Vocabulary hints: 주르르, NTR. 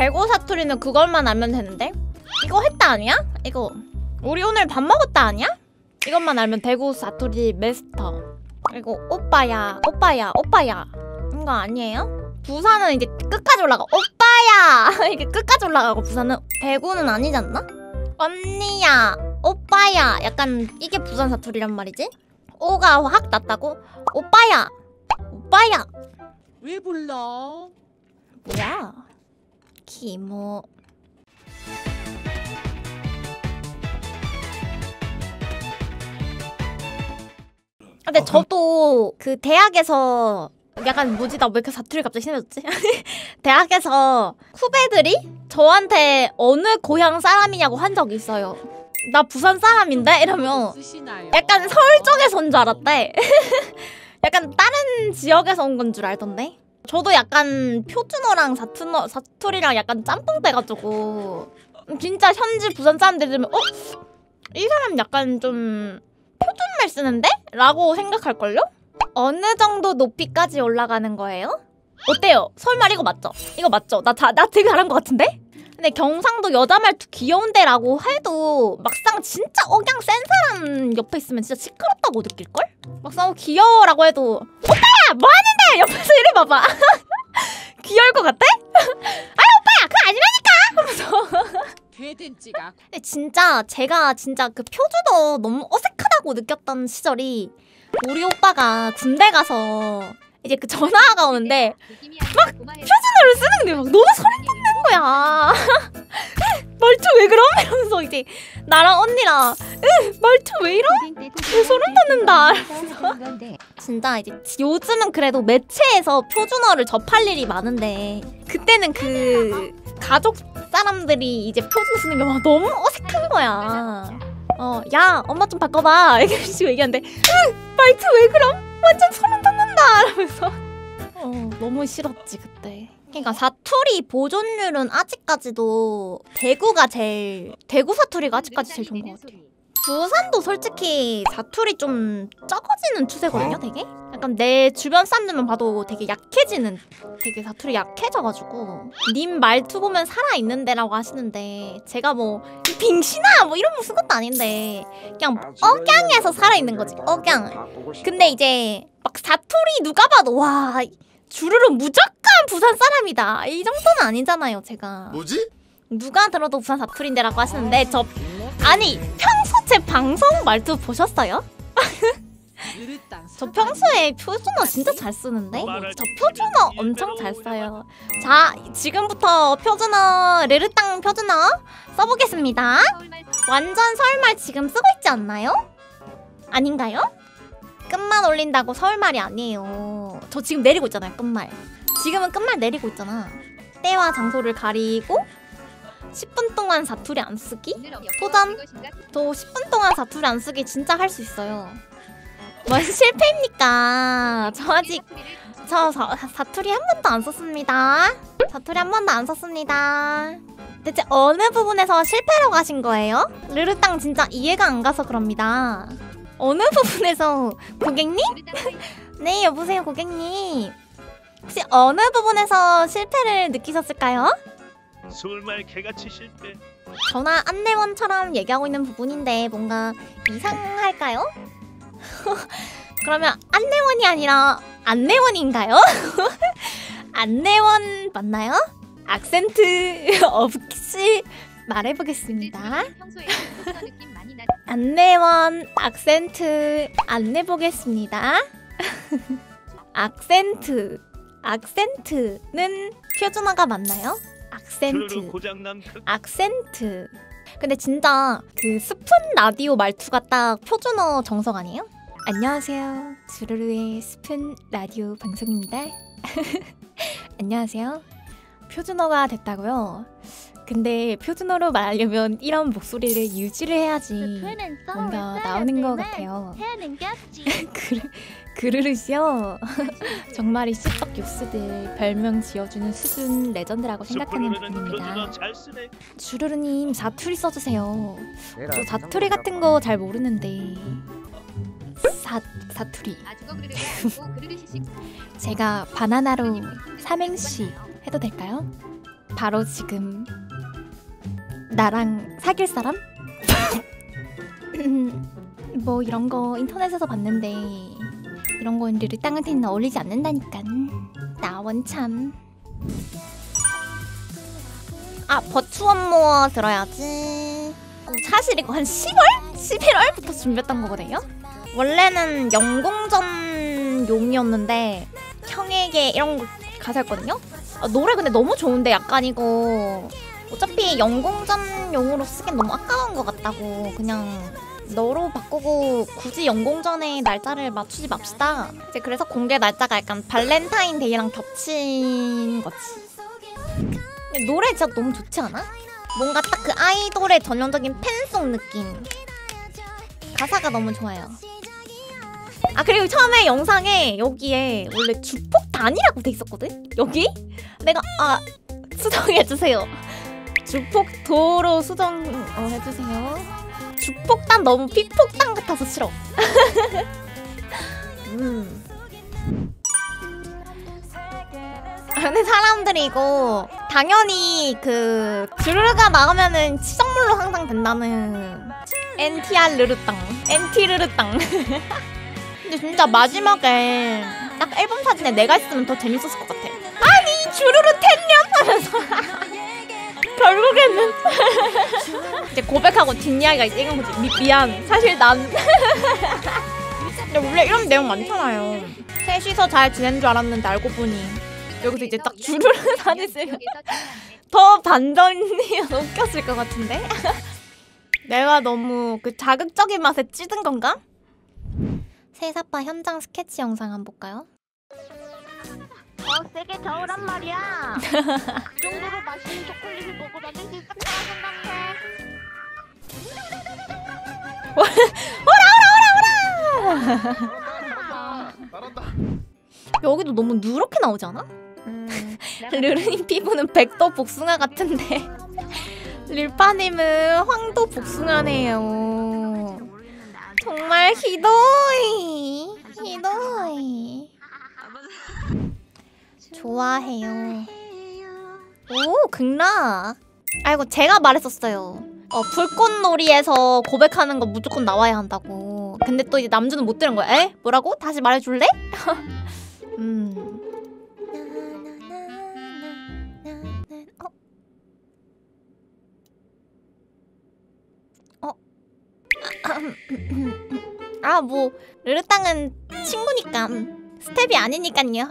대구 사투리는 그것만 알면 되는데? 이거 했다 아니야? 이거 우리 오늘 밥 먹었다 아니야? 이것만 알면 대구 사투리 메스터. 그리고 오빠야 오빠야 오빠야 이거 아니에요? 부산은 이제 끝까지 올라가. 오빠야 이게 끝까지 올라가고. 부산은 대구는 아니지 않나? 언니야 오빠야 약간 이게 부산 사투리란 말이지? 오가 확 났다고? 오빠야 오빠야 왜 불러? 뭐야? 기모. 근데 저도 그 대학에서 약간 뭐지? 나 왜 이렇게 사투리 갑자기 심해졌지? 대학에서 후배들이 저한테 어느 고향 사람이냐고 한 적이 있어요. 나 부산 사람인데? 이러면 약간 서울 쪽에서 온 줄 알았대. 약간 다른 지역에서 온 건 줄 알던데? 저도 약간 표준어랑 사투리랑 약간 짬뽕 돼가지고 진짜 현지 부산 사람들이 들으면 어? 이 사람 약간 좀 표준말 쓰는데? 라고 생각할걸요? 어느 정도 높이까지 올라가는 거예요? 어때요? 서울말 이거 맞죠? 이거 맞죠? 나 되게 잘한 것 같은데? 근데 경상도 여자 말투 귀여운데 라고 해도 막상 진짜 억양 센 사람 옆에 있으면 진짜 시끄럽다고 느낄걸? 막상 귀여워 라고 해도 오빠야! 뭐하는데! 옆에서 이래 봐봐. 귀여울 것 같아? 아 오빠야! 그거 아니라니까! 하면서 근데 진짜 제가 진짜 그 표준어 너무 어색하다고 느꼈던 시절이 우리 오빠가 군대 가서 이제 그 전화가 오는데 막 표준어를 쓰는데 막 너무 소름 돋는 거야. 말투 왜 그럼? 이러면서 이제 나랑 언니랑 말투 왜 이러? 소름 돋는다. 진짜 이제 요즘은 그래도 매체에서 표준어를 접할 일이 많은데 그때는 그 가족 사람들이 이제 표준 쓰는 게 막 너무 어색한 거야. 야 엄마 좀 바꿔봐 이렇게 얘기하는데 말투 왜 그럼? 완전 소름 돋는다 이러면서 너무 싫었지 그때. 그러니까 사투리 보존율은 아직까지도 대구가 제일, 대구 사투리가 아직까지 제일 좋은 것 같아요. 부산도 솔직히 사투리 좀 적어지는 추세거든요 되게? 약간 내 주변 사람들만 봐도 되게 약해지는, 되게 사투리 약해져가지고 님 말투 보면 살아있는데 라고 하시는데 제가 뭐 빙신아 뭐 이런 거 쓴 것도 아닌데 그냥 억양에서 살아있는 거지 억양. 근데 이제 막 사투리 누가 봐도 와 주르르 무조건 부산 사람이다 이 정도는 아니잖아요 제가. 뭐지? 누가 들어도 부산 사투리인데 라고 하시는데 저 아니 평소 제 방송 말투 보셨어요? 저 평소에 표준어 진짜 잘 쓰는데? 저 표준어 엄청 잘 써요. 자 지금부터 표준어 르르땅 표준어 써보겠습니다. 완전 서울말 지금 쓰고 있지 않나요? 아닌가요? 끝만 올린다고 서울말이 아니에요. 저 지금 내리고 있잖아요 끝말. 지금은 끝말 내리고 있잖아. 때와 장소를 가리고 10분 동안 사투리 안 쓰기? 도전! 저 10분 동안 사투리 안 쓰기 진짜 할 수 있어요. 뭔 실패입니까? 저 아직 저 사투리 한 번도 안 썼습니다. 사투리 한 번도 안 썼습니다. 대체 어느 부분에서 실패라고 하신 거예요? 르르땅 진짜 이해가 안 가서 그럽니다. 어느 부분에서 고객님? 네 여보세요 고객님. 혹시 어느 부분에서 실패를 느끼셨을까요? 서울말 개같이 실패. 전화 안내원처럼 얘기하고 있는 부분인데 뭔가 이상할까요? 그러면 안내원이 아니라 안내원인가요? 안내원 맞나요? 악센트 없이 말해보겠습니다. 안내원 악센트 안 내보겠습니다. 악센트는 표준어가 맞나요? 악센트. 근데 진짜 그 스푼 라디오 말투가 딱 표준어 정석 아니에요? 안녕하세요 주르르의 스푼 라디오 방송입니다. 안녕하세요. 표준어가 됐다고요? 근데 표준어로 말하려면 이런 목소리를 유지를 해야지 뭔가 나오는 것 같아요. 그르르시요? 정말이 씨뻑 육수들 별명 지어주는 수준 레전드라고 생각하는 분입니다. 주르르님 사투리 써주세요. 저 사투리 같은 거 잘 모르는데 사투리 제가 바나나로 삼행시 해도 될까요? 바로 지금 나랑 사귈 사람? 뭐 이런 거 인터넷에서 봤는데 이런 건 르르땅한테는 어울리지 않는다니까. 나 원참. 아, 버추원 모어 들어야지. 사실 이거 한 10월? 11월부터 준비했던 거거든요? 원래는 연공전 용이었는데 형에게 이런 거 가사였거든요? 아, 노래 근데 너무 좋은데 약간 이거 어차피 연공전 용으로 쓰긴 너무 아까운 것 같다고 그냥 너로 바꾸고 굳이 연공전에 날짜를 맞추지 맙시다. 이제 그래서 공개 날짜가 약간 발렌타인데이랑 겹친 거지. 노래 진짜 너무 좋지 않아? 뭔가 딱 그 아이돌의 전형적인 팬송 느낌. 가사가 너무 좋아요. 아, 그리고 처음에 영상에 여기에 원래 주폭단이라고 돼 있었거든? 여기? 내가 아... 수정해주세요. 주폭도로 수정... 해주세요. 주폭단 너무 피폭단 같아서 싫어. 근데 사람들이 이거 당연히 그 주르르가 나오면은 치정물로 항상 된다는 NTR 르르땅 NT 르르땅. 근데 진짜 마지막에 딱 앨범 사진에 내가 있으면 더 재밌었을 것 같아. 아니 주르르 텐년 하면서 결국에는 이제 고백하고 뒷이야기가 이런 거지. 미안 사실 난 근데 원래 이런 내용 많잖아요. 셋이서 잘 지낸 줄 알았는데 알고 보니 여기서 이제 딱 주르르 다녔으면 더 반전이 웃겼을 것 같은데? 내가 너무 그 자극적인 맛에 찌든 건가? 새사파 현장 스케치 영상 한번 볼까요? 세게 저으란 말이야! 이 정도로 맛있는 초콜릿을 먹으면 진짜 짜증난다. 오라! 잘한다. 여기도 너무 누렇게 나오지 않아? 르르님 피부는 백도 복숭아 같은데 릴파님은 황도 복숭아네요. 정말 희도이 희도이. 좋아해요. 오 극락. 아이고 제가 말했었어요. 불꽃놀이에서 고백하는 거 무조건 나와야 한다고. 근데 또 이제 남주는 못 들은 거야. 에? 뭐라고? 다시 말해줄래? 아, 뭐 르르땅은 친구니까 스텝이 아니니깐요.